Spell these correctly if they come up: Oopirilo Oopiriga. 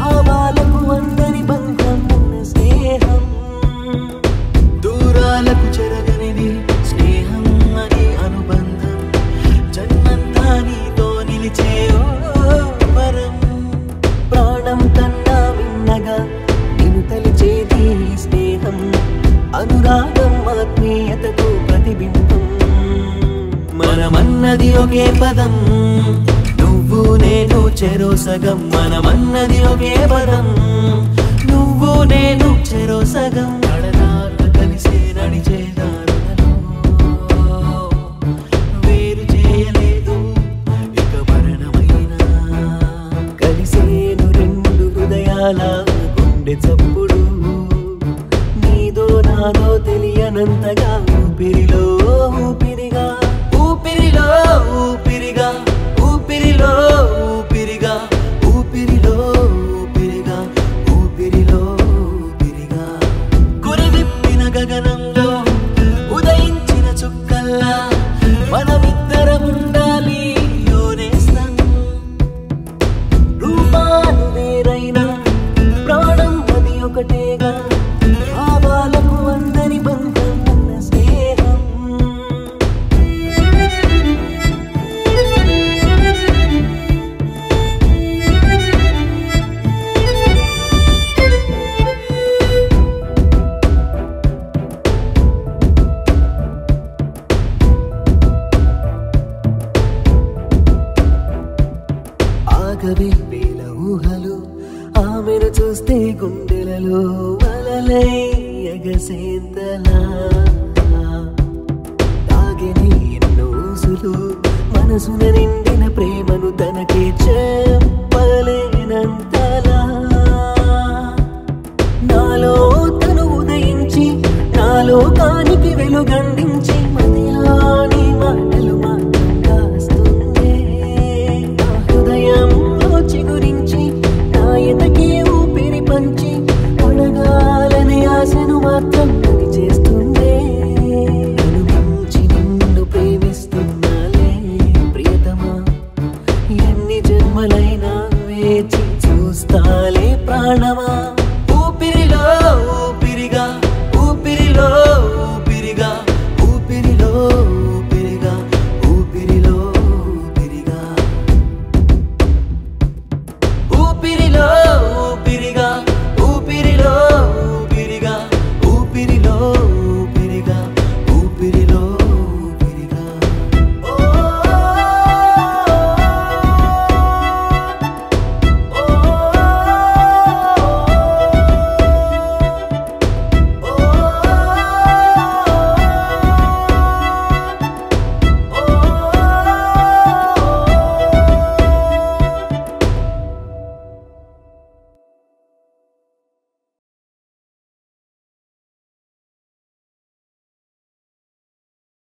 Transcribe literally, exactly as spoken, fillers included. భావాలకు అందరి బంధం ఉన్న స్నేహం, దూరాలకు జరగనిది స్నేహం అనే అనుబంధం, జన్మంతా నీతో నిలిచే వరం. ప్రాణం కన్నా విన్నగా నేను తలిచేది స్నేహం, అనురాగం ఆత్మీయతకు ప్రతిబింబం. మనమన్నది ఒకే పదం, నువ్వు నేను చెరో సగం. మనమన్నది ఒకే పదం, నువ్వు నేను చెరో సగం. నడదారుల కలిసే నడిచే దారులలో వేరు చేయలేదు ఇక మరణమైనా, కలిసేను రెండు హృదయాల గుండె చప్పుడు, నీదో నాదో తెలియనంతగా ఊపిరిలో ఊపిరిగా, ఊపిరిలో ఊపిరిగా, ఊపిరిలో ఊపిరిగా, ఊపిరిలో ఊపిరిగా, ఊపిరిలో ఊపిరిగా. కురివిప్పిన గగనంలో ఉదయించిన చుక్కల్లా మనమిద్దరం ఉండాలి యోనేస్తం. రూపాలు వేరైనా ప్రాణం అది ఒకటేగా, భావాలకు అందరి బంధం ఉన్న స్నేహం. ఊహలు ఆమెను చూస్తే గుండెలలో వలలై ఎగసేంతలా, తాగిని ఎన్నో ఊసులు మనసున నిండిన ప్రేమను తనకే చెప్పలేనంతలా. నాలో తను ఉదయించి నాలో కానికి వెలుగందించి మదిలోని మాటలు మాట్లాడుతుండే, హృదయం చిగురించి నాయతకి ఊపిరి పంచి పొడగాలని ఆశను మాత్రం అది చేస్తుండే. అనుభవించి నిన్ను ప్రేమిస్తున్నాలే ప్రియతమా, ఎన్ని జన్మలైనా వేచి చూస్తాలే ప్రాణమా.